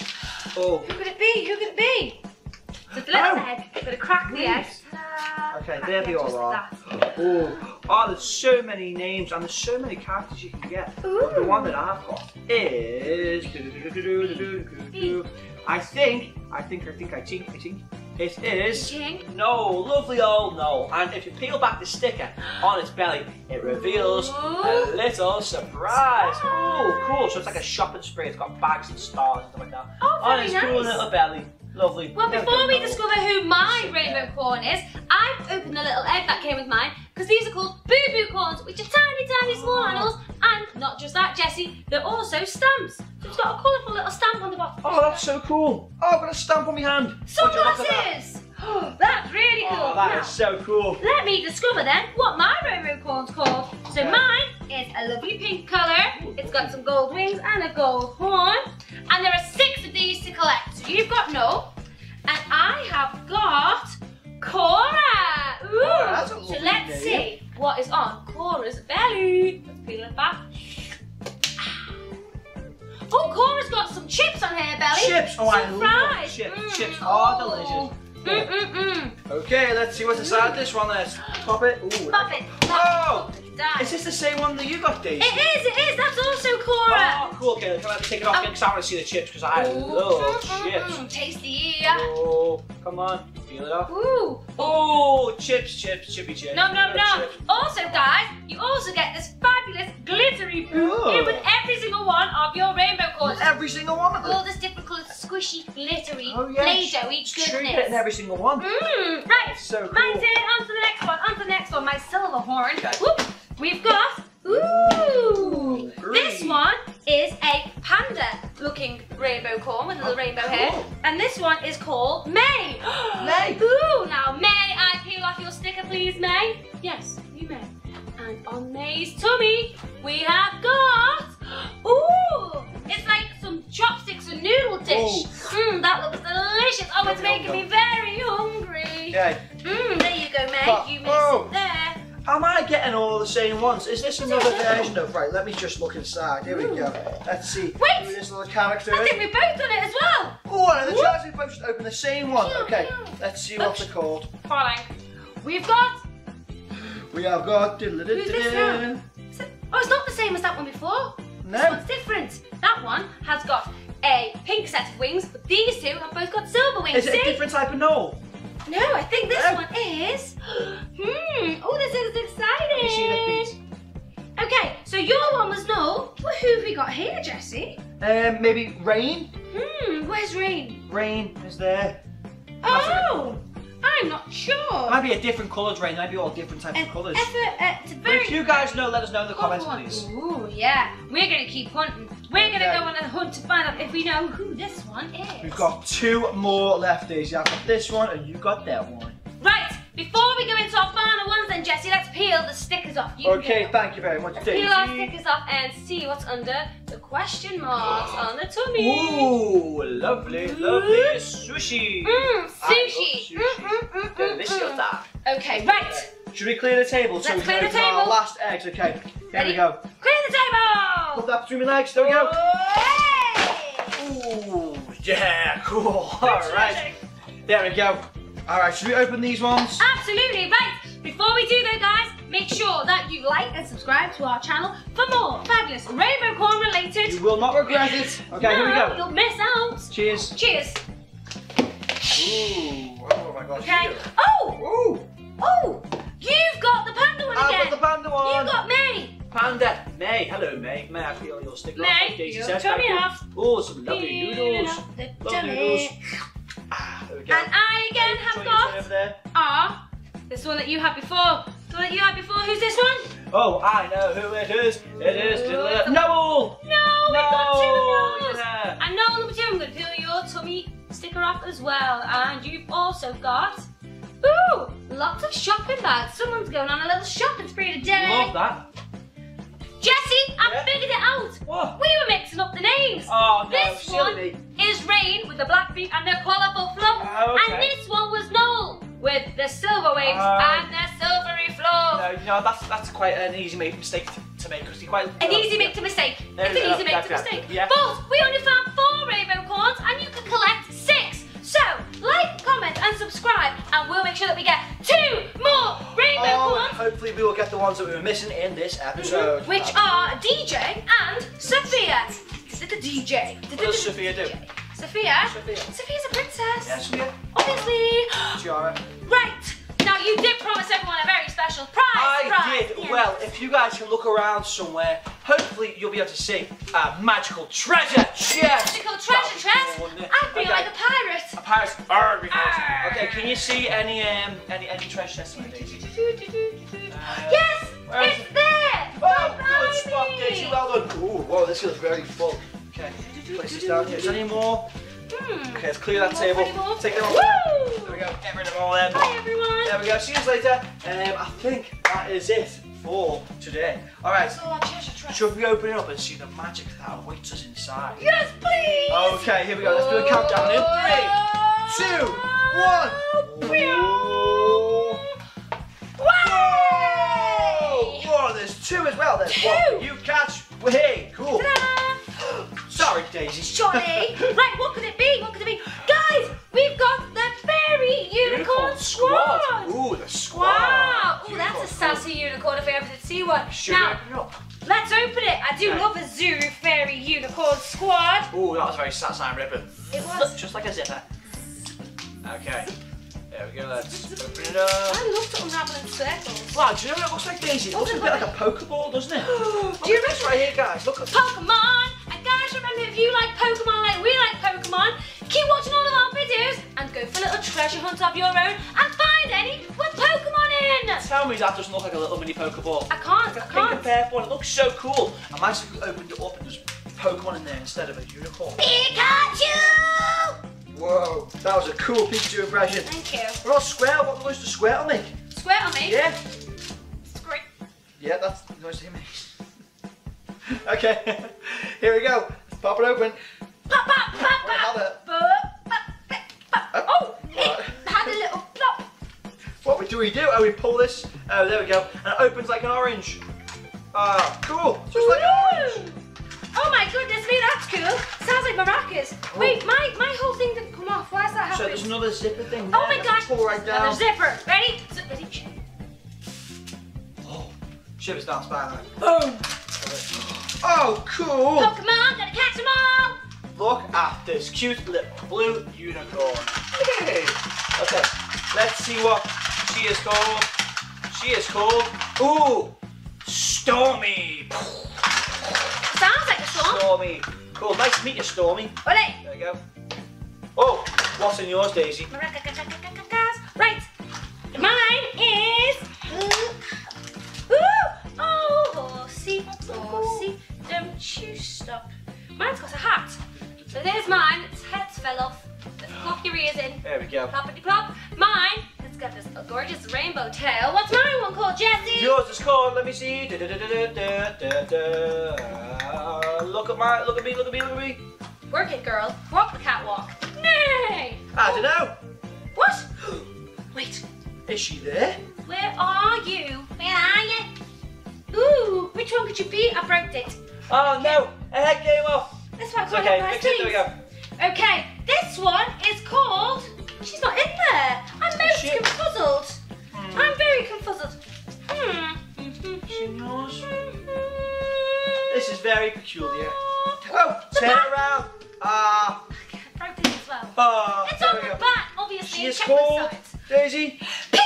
Oh. Who could it be? Who could it be? It's a blitz egg. I'm going to crack the egg. Okay, there they all are. Oh, there's so many names and there's so many characters you can get. Ooh. But the one that I've got is... I think it is Noel, lovely old Noel. And if you peel back the sticker on its belly, it reveals a little surprise. Oh, cool. So it's like a shopping spree. It's got bags and stars and stuff like that. Oh, very nice. On its cool little belly. Lovely. Well, before we discover who my rainbocorn is, I've opened a little egg that came with mine, because these are called boo-boo-corns, which are tiny small animals. And not just that, Jessie, they're also stamps. So it's got a colourful little stamp on the bottom. Oh, that's so cool. Oh, I've got a stamp on my hand. Sunglasses. Oh, that's really cool. Oh, that is so cool. Let me discover then what my rainbocorn's called. So mine is a lovely pink colour. It's got some gold wings and a gold horn. And there are 6 of these to collect. So you've got Noel, and I have got Cora. Ooh. Oh, that's a lovely name. So let's see what is on Cora's belly. Let's peel it back. Oh, Cora's got some chips on her belly. Chips. Oh, some I love chips. Mm. Chips are delicious. Mm, mm, mm. Okay, let's see what's inside this one. Let's pop it. Ooh. Pop it. Pop it. That. Is this the same one that you got, Daisy? It is. That's also Cora. Oh, cool. Okay, let's take it off because I want to see the chips because I love chips. Tasty. Oh, come on. Peel it off. Ooh. Oh, chips. Nom, nom, nom. Also, guys, you also get this fabulous glittery boot with every single one of your Rainbocorns. Every single one of them. All this different colours, squishy, glittery, Play-Doh, each goodness. Treat it in every single one. Mm. Right. So cool. My turn. On to the next one. My silver horn. Okay. Whoop. We've got, ooh, this one is a panda-looking Rainbocorn with a little rainbow hair. And this one is called May. May. Ooh, now May, I peel off your sticker, please, May. Yes, you may. And on May's tummy, we have got, ooh, it's like some chopsticks, a noodle dish. Mmm, that looks delicious. Oh, it's making me very hungry. Mmm, there you go, May. You missed it there. Am I getting all the same ones? Is this another version of? Right, let me just look inside. Here we go. Let's see. Wait! Who this little character is? I think we both done it as well. Oh, and the charge we both just opened the same one. Okay, let's see what they're called. Fine. We have got. Who's this now? Oh, it's not the same as that one before. No. This one's different. That one has got a pink set of wings, but these two have both got silver wings. Is it a different type of Noel? No, I think this one is. Oh, this is exciting. Okay, so your one was Noel. Well, who have we got here, Jessie? Maybe Rain. Where's Rain? Rain is there. Oh, I'm not sure. It might be a different coloured Rain. It might be all different types of colours. But if you guys know, let us know in the comments, please. Ooh, yeah. We're going to keep hunting. We're going to go on a hunt to find out if we know who this one is. We've got two more left, Daisy. I've got this one and you got that one. Right, before we go into our final ones then, Jessie, let's peel the stickers off. Okay, thank you very much, Daisy. Peel our stickers off and see what's under the question marks on the tummy. Ooh, lovely, lovely sushi. Sushi. Delicious. Okay, right. Should we clear the table? Let's clear the table. Our last eggs, okay. There we go. Clear the table! Put that between my legs, there we go. Ooh, yeah, cool. Alright. There we go. Alright, should we open these ones? Absolutely, right. Before we do though, guys, make sure that you like and subscribe to our channel for more fabulous Rainbocorn related. You will not regret it. Okay, here we go. You'll miss out. Cheers. Cheers. Ooh, oh my gosh. Okay. Oh! Ooh! Oh! You've got the panda one again. I've got the panda one. You got May. Panda. May. Hello, May. May I peel your sticker off? May, your tummy off. Oh, some lovely noodles. Lovely noodles. Ah, there we go. And I again have got this one that you had before. The one that you had before. Who's this one? Oh, I know who it is. It is Noel. No, we've got two of those. And Noel number two, I'm going to peel your tummy sticker off as well. And you've also got, ooh, lots of shopping bags. Someone's going on a little shopping spree today. Love that. Jessie, I figured it out. What? We were mixing up the names. Oh, no, this one is Rain with the black feet and the colourful fluff. And this one was Noel with the silver wings and the silvery fluff. No, you know, that's quite an easy mistake to make. It's an easy mistake. Yeah. But we only found 4 Rainbocorns and you can collect 6. So, like, comment and subscribe and we'll make sure that we get 2 more Rainbocorns. Hopefully we will get the ones that we were missing in this episode. Which are DJ and Sophia. What does Sophia do? Sophia's a princess. Yeah, Sophia. Obviously. Tiara. Right. Now you did promise everyone a very special prize. I did. Yeah. Well, if you guys can look around somewhere, hopefully you'll be able to see a magical treasure chest. Magical treasure chest? I feel like a pirate. A pirate. Okay, can you see any treasure chests? Yes, it's there. Oh, good spot, Daisy. Well done. Ooh, whoa, this feels very full. Okay, place this down here. Is there any more? Okay, let's clear that table. Take them all. There we go. Get rid of all them. Bye, everyone. There we go. See you later. I think that is it for today. All right. Should we open it up and see the magic that awaits us inside? Yes, please. Okay, here we go. Let's do a countdown in 3, 2, 1. Whoa! There's 2 as well. There's 1. You catch. We're here. Cool. So Sorry, Daisy. Shorty. Right, what could it be? What could it be? Guys, we've got the Fairy Unicorn Squad. Ooh, the squad. Wow. Ooh, that's a sassy unicorn if I ever did see one. Now, let's open it. I do love a Zuru Fairy Unicorn Squad. Ooh, that was very sassy and ripping. It was. Just like a zipper. Okay. There we go, let's open it up. I love to unravel in circles. Wow, do you know what it looks like, Daisy? It looks a bit like a Pokeball, doesn't it? Do you remember this right here, guys? Look at Pokemon! And guys, remember, if you like Pokemon like we like Pokemon, keep watching all of our videos and go for little treasure hunts of your own and find any with Pokemon in! Tell me that doesn't look like a little mini Pokeball. I can't. Pick a pair for it. It looks so cool. I might have opened it up and there's Pokemon in there instead of a unicorn. Pikachu! Whoa, that was a cool Pikachu impression. Thank you. We're all square. What noise does squirtle make? Squirtle make? Yeah. Squirt. Yeah, that's the noise he makes. Okay, here we go. Pop it open. Pop, pop, pop, pop. Oh, it had a little plop. What do we do? Oh, we pull this. Oh, there we go. And it opens like an orange. Ah, cool. Just like an orange. Oh my goodness me, that's cool. Sounds like maracas. Oh. Wait, my whole thing didn't come off. Why is that happening? So there's another zipper thing there. Oh my gosh, right down. Another zipper. Ready? Ready? Oh, shivers down Spider-Man. Boom. Oh, cool. Pokemon, gotta catch them all. Look at this cute little blue unicorn. Yay. Okay, let's see what she is called. She is called, ooh, Stormy. Sounds like a storm. Stormy. Cool, nice to meet you, Stormy. Olé. There you go. Oh, what's in yours, Daisy? Right. Mine is... Ooh. Oh, horsey, horsey, don't you stop. Mine's got a hat. So there's mine. Its head's fell off. Let's plop your ears in. There we go. Ploppity plop. Mine, it's got this gorgeous rainbow tail. What's mine one called, Jessie? Yours is called, let me see. Da, da, da, da, da, da, da. Look at me. Work it, girl. Walk the catwalk. Nay! I don't know. What? Wait. Is she there? Where are you? Where are you? Ooh, which one could you be? I broke it. Oh no, her head came off. That's why I got okay, fix it, there we go. Okay, this one is called... She's not in there. I'm most confuzzled. I'm very confuzzled. This is very peculiar. Oh, turn around. Ah. I broke this as well. It's on the back, obviously. She is called Daisy. Pixie.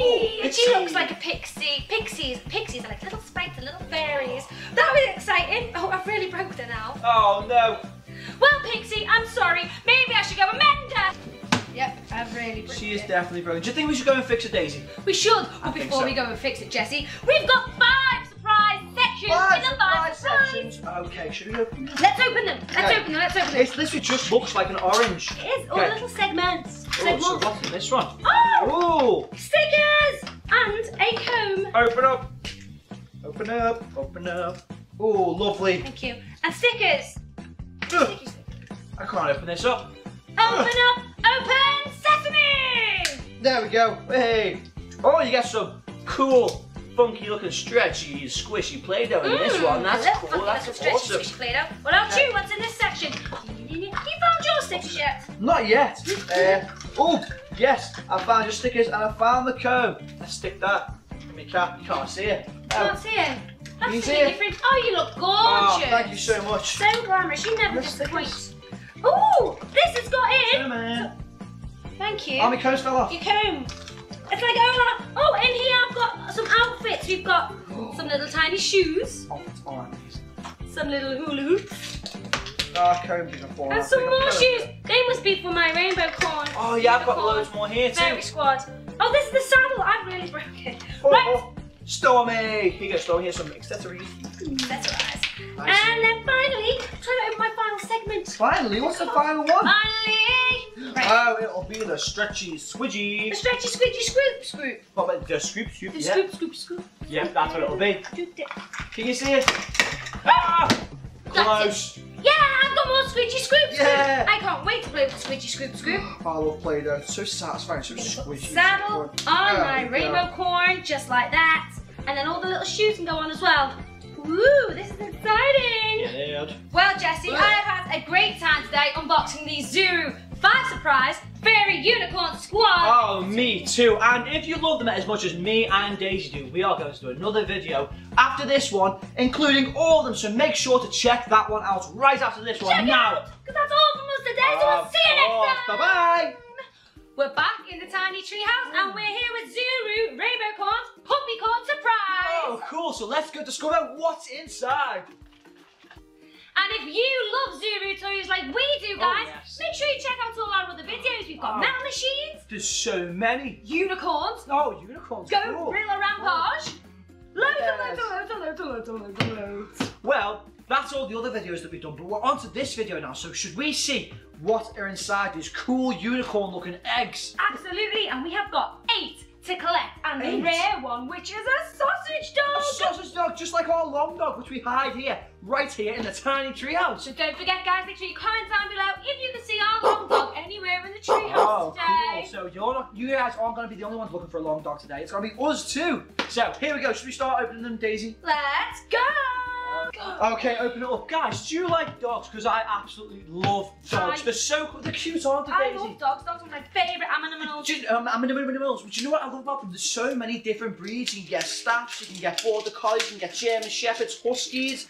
Oh, and she looks like a pixie. Pixies are like little spikes, little fairies. That was exciting. Oh, I've really broken her now. Oh no. Well, Pixie, I'm sorry. Maybe I should go amend her. Yep, I've really broken. She is definitely broken. Do you think we should go and fix it, Daisy? We should. But before we go and fix it, Jessie, we've got 5 surprise sections. Okay, should we open them? Let's open them. Let's open them. This literally just looks like an orange. It is. All little segments. So what's in this one? Oh! Ooh. Stickers and a comb. Open up. Open up. Open up. Oh, lovely. Thank you. And stickers. Stickers. I can't open this up. Open up. Open sesame. There we go. Hey. Oh, you got some cool, funky looking stretchy, squishy Play-Doh in this one. That's cool, that's awesome. What about you? What's in this section? You found your stickers yet? Not yet. Oh, yes, I found your stickers and I found the comb. Let's stick that in my cap. You can't see it. Can't see it? That's really different. Oh, you look gorgeous. Oh, thank you so much. So glamorous, you never disappoint. Oh, this has got in. Thank you. Oh, my comb's fell off. Your comb. It's like, oh, in here I've got some outfits. We've got some little tiny shoes. Some little hula hoops. And some more shoes. They must be for my Rainbocorns. Oh yeah, I've got loads more here too. Fairy Squad. Oh, this is the saddle. I've really broken it. Stormy. Here you go, Stormy. Here's some accessories. And then finally, I'm trying to open my final segment. Finally? What's the final one? Finally! Right. Oh, it'll be the stretchy squidgy. The stretchy squidgy scoop. But the scoop. The scoop. Yeah, that's what it'll be. Can you see it? Ah! Close. Yeah, I've got more squidgy scoops. Yeah. I can't wait to play with the squidgy scoop. I love Play-Doh. It's so satisfying, so squidgy. Saddle on my Rainbocorn, just like that. And then all the little shoes can go on as well. Ooh, this is exciting! Get it. Well, Jessie, I have had a great time today unboxing these Zuru 5 Surprise Fairy Unicorn Squad. Oh, me too. And if you love them as much as me and Daisy do, we are going to do another video after this one, including all of them. So make sure to check that one out right after this one. Check now, because that's all from us today. So we'll see you next time. Bye bye. We're back in the Tiny Treehouse and we're here with Zuru, Rainbocorns, Puppycorn Surprise. Oh, cool. So let's go discover what's inside. And if you love Zuru toys like we do, guys, make sure you check out all our other videos. We've got metal machines. There's so many. Unicorns. Oh, unicorns. Gorilla Rampage. Loads and loads. Well, that's all the other videos that we've done, but we're on to this video now. So should we see what are inside these cool unicorn-looking eggs? Absolutely. And we have got 8 to collect, and the rare one, which is a sausage dog. A sausage dog, just like our long dog, which we hide here, right here in the Tiny Treehouse. So don't forget, guys, make sure you comment down below if you can see our long dog anywhere in the treehouse today. Cool. So you guys aren't going to be the only ones looking for a long dog today. It's going to be us too. So here we go. Should we start opening them, Daisy? Let's go. Okay, open it up, guys. Do you like dogs? Because I absolutely love dogs. They're so cool. They're cute, aren't they, Daisy? I love dogs. Dogs are my favourite animals. Do you know what I love about them? There's so many different breeds. You can get staffs, you can get border collies, you can get German shepherds, huskies,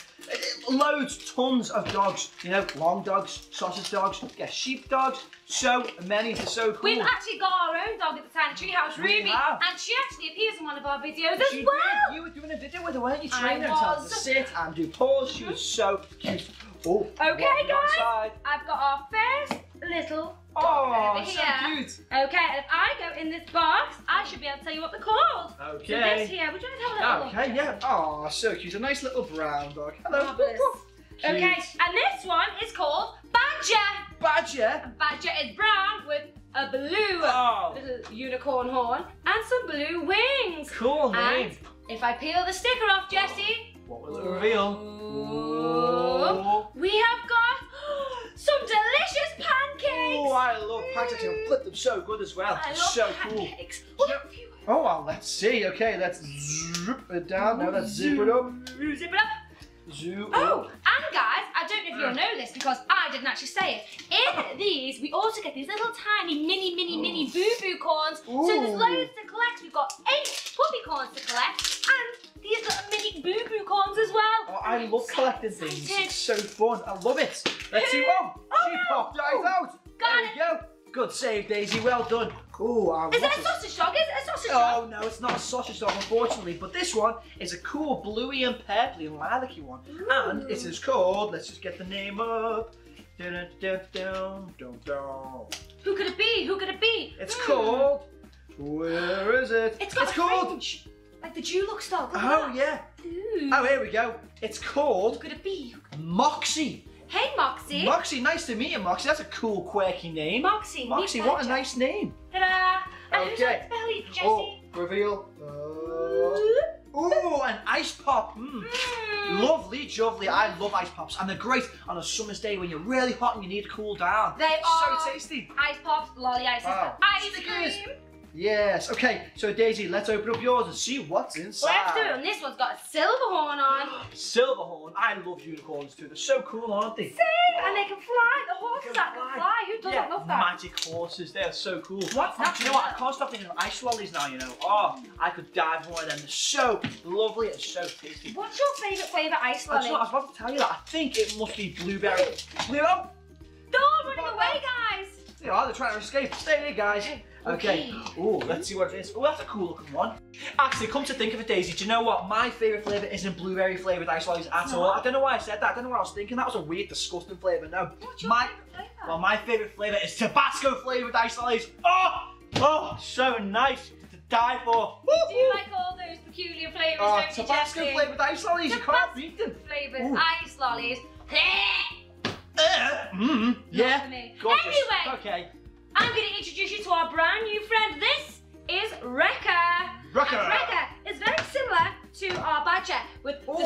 loads, tons of dogs. You know, long dogs, sausage dogs, you get sheep dogs. So many. They're so cool. We've actually got our own dog at the Tiny Treehouse, Ruby, and she actually appears in one of our videos as well. You were doing a video with her, weren't you? Training her to sit and do paws. She was so cute. Oh, okay, guys. I've got our first little dog over here. So cute. Okay, if I go in this box, I should be able to tell you what they're called. Okay. So this here, would you want to have a little look? Okay, yeah. Oh, so cute. A nice little brown dog. Hello. Okay, and this one is called Badger. Badger? And Badger is brown with a blue little unicorn horn and some blue wings. Cool name. And if I peel the sticker off, Jessie, what will it reveal? Ooh. We have got some delicious pancakes. Oh, I love pancakes. I flip them so good as well. I love pancakes. Cool. Oh, well, let's see. Okay, let's zip it down. Now let's zip it up. Zip it up. Oh, and guys, I don't know if you'll know this because I didn't actually say it. In these, we also get these little tiny mini boo-boo corns. Ooh. So there's loads to collect. We've got 8 puppy corns to collect and these little mini boo-boo corns as well. Oh, I love collecting things. It's so fun. I love it. Let's see. She popped right out. There we go. Good save, Daisy. Well done. Ooh, is it a sausage dog? Is it a sausage dog? Oh, no, it's not a sausage dog, unfortunately. But this one is a cool bluey and purpley and lilac-y one. Ooh. And it is called, let's just get the name up. Who could it be? Who could it be? It's called, where is it? It's called fringe, like the Dulux dog. Oh, yeah. Ooh. Oh, here we go. It's called, who could it be? Moxie. Hey, Moxie. Moxie, nice to meet you, Moxie. That's a cool, quirky name. Moxie. Moxie, what a nice name. Ta-da! And okay. Who's Jessie? Oh, reveal. Ooh, an ice pop. Lovely, jovely. I love ice pops, and they're great on a summer's day when you're really hot and you need to cool down. They are so tasty. Ice pops, lolly ices, ice cream. Yes. Okay. So Daisy, let's open up yours and see what's inside. Let's do it. And this one's got a silver horn on. Silver horn. I love unicorns too. They're so cool, aren't they? See, and they can fly. The horses that can fly. Who doesn't love that? Magic horses. They are so cool. What's that? You know what? I can't stop thinking of ice lollies now. You know. Oh, I could dive more of them. They're so lovely and so tasty. What's your favourite flavour ice lolly? I was about to tell you that. I think it must be blueberry. Blueberry. They're all running away, guys. They are. They're trying to escape. Stay here, guys. Okay. Oh, let's see what it is. Oh, that's a cool looking one. Actually, come to think of it, Daisy, do you know what? My favourite flavour isn't blueberry flavoured ice lollies at all. I don't know why I said that. I don't know what I was thinking. That was a weird, disgusting flavour. No. What's your favourite flavour? Well, my favourite flavour is Tabasco flavoured ice lollies. Oh, oh, so nice to die for. Do you like all those peculiar flavours? Oh, Tabasco flavoured ice lollies. You can't beat them. Flavoured ice lollies. Yeah. Anyway. Okay. I'm going to introduce you to our brand new friend. This is Rekka. Rekka is very similar to our Badger with the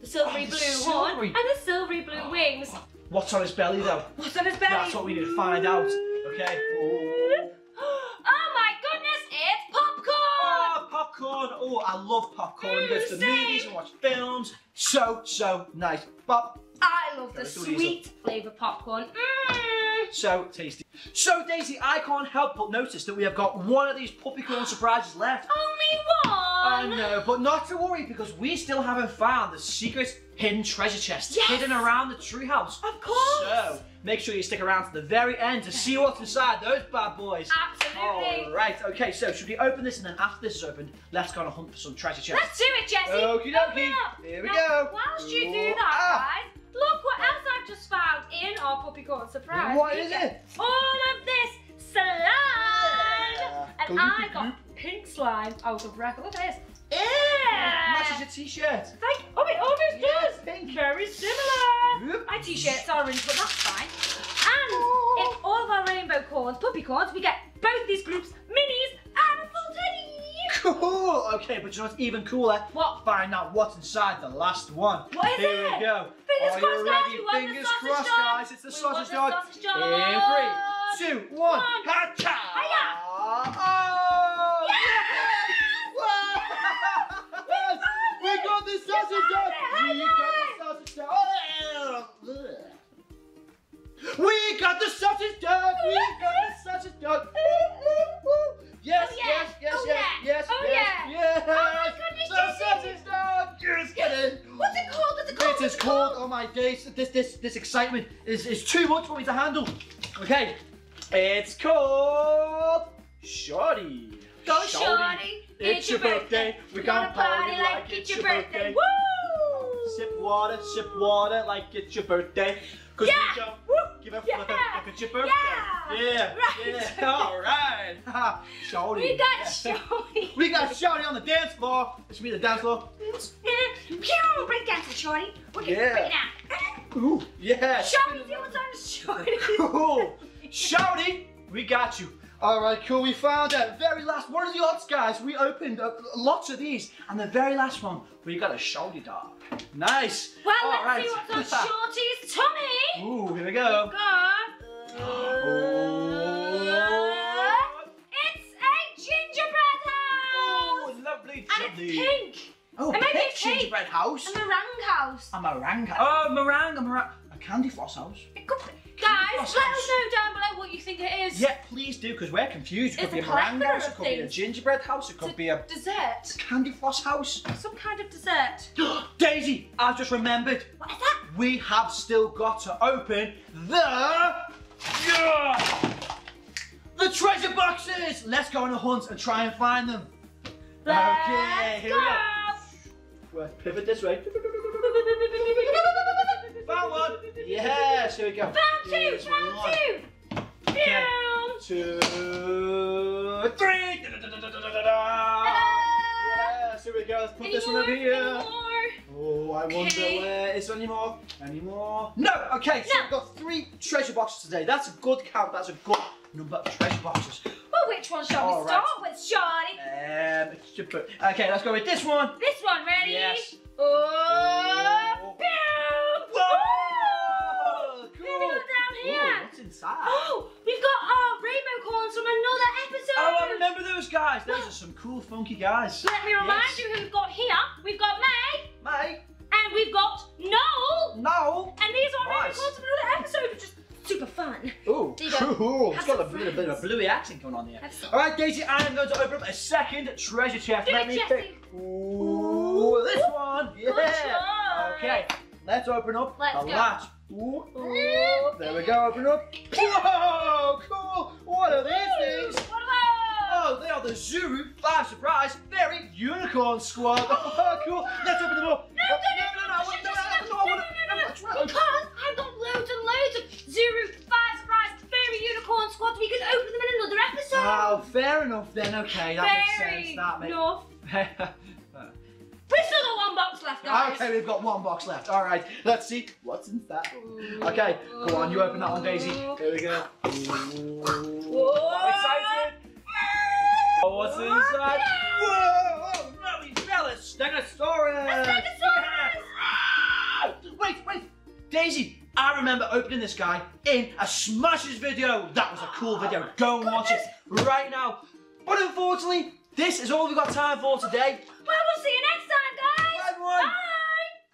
silvery blue horn and the silvery blue wings. What's on his belly though? What's on his belly? That's what we need to find out. Okay. Oh my goodness, it's Popcorn! Oh, Popcorn. Oh, I love popcorn. We go to the movies and watch films. So nice. Bob. I love the sweet flavour popcorn. So tasty. So Daisy, I can't help but notice that we have got one of these Puppycorn surprises left. Only one? I know, but not to worry because we still haven't found the secret hidden treasure chest hidden around the treehouse. Of course. So make sure you stick around to the very end to see what's inside those bad boys. Absolutely. All right. Okay. So should we open this and then after this is opened, let's go on a hunt for some treasure chest. Let's do it, Jessie. Okie dokie. Here we go. Whilst you do that, guys. Look what else I've just found in our Puppicorn surprise. What is it? All of this slime. Yeah. And I got pink slime out of record. Look at this. Yeah. Matches your t-shirt. Thank you. Oh, it almost does. Pink. Very similar. Oop. My t-shirt's orange, but that's fine. And in all of our Rainbocorns, Puppicorns, we get both these groups, minis and a full teddy. Cool. Okay, but you know what's even cooler? What? Find out what's inside the last one. What is it? Here we go. Fingers crossed, guys. You want the sausage dog? Fingers crossed, guys. It's the sausage dog. In 3, 2, 1. Ha-cha! Oh! Yes! We got the sausage dog. We got the sausage dog. We got the sausage dog. We got the sausage dog. Yes, oh, yes, yes, yes, oh, yes, yeah. yes, oh, yes, yeah. yes. Oh my goodness, sausage dog. Yes, get in. What's it called? What's it called? It is called. Oh my days! This excitement is too much for me to handle. Okay, it's called Shorty. Go Shorty! It's your birthday. We're gonna party like it's your birthday. Woo! Sip water like it's your birthday. Cause we don't give a flip if it's your birthday. Yeah, right. All right. Shorty. We got Shorty. We got Shorty on the dance floor. It should be the dance floor. Break dancing, Shorty. We're gonna break it out. Ooh, yeah. Shorty, do what's on Shorty. Cool. Shorty, we got you. All right, cool. We found our very last one of the odds, guys. We opened lots of these, and the very last one, we got a Shorty dog. Nice. Well, let's see what's on Shorty's tummy. Ooh, here we go. We've got... It's a gingerbread house. Oh, lovely. And it's pink. Oh, and pink gingerbread house. A meringue house. A meringue house. Oh, meringue. A candy floss house. It could be. Guys, let us know down below what you think it is. Yeah, please do, because we're confused. It could be a meringue house, it could be a gingerbread house, it could be a dessert. Candy floss house. Some kind of dessert. Daisy, I've just remembered. What is that? We have still got to open the treasure boxes. Let's go on a hunt and try and find them. Okay, here we go. We'll pivot this way. Found one. Yes, here we go. Found two. Found two. Okay. 2, 3. Yes, here we go. Let's put this one over here. Oh, I wonder where is there any more? Any more? No. Okay, so we've got 3 treasure boxes today. That's a good count. That's a good number of treasure boxes. Well, which one shall we start with, Shorty? Okay, let's go with this one. This one, ready? Yes. Oh. Inside. Oh, we've got our Rainbocorns from another episode. Oh, I remember those guys. Those are some cool, funky guys. Let me remind you who we've got here. We've got May. May. And we've got Noel. Noel. And these are Rainbocorns from another episode, which is super fun. Ooh, cool. It's got a bit of a bluey accent going on here. All right, Daisy, I am going to open up a second treasure chest. Let me pick. Ooh, this one. Yeah. Okay, let's open up the last. Ooh, ooh. There we go, open up. Whoa, cool! What are these things? Oh, they are the Zuru 5 Surprise Fairy Unicorn Squad. Oh, cool. Let's open them up. No, because I've got loads and loads of Zuru 5 Surprise Fairy Unicorn Squad. We can open them in another episode. Oh, fair enough then. Okay, that makes sense. That makes sense. We've still got one box left, guys. Okay, we've got one box left. All right, let's see what's in that. Okay, go on, you open that one, Daisy. Here we go. I'm excited. Oh, what's inside? Whoa, lovely fellas. Stegosaurus. Stegosaurus. Wait. Daisy, I remember opening this guy in a Smashes video. That was a cool video. Go and watch it right now. But unfortunately, This is all we've got time for today. Well, we'll see you next time, guys. Bye, everyone. Bye.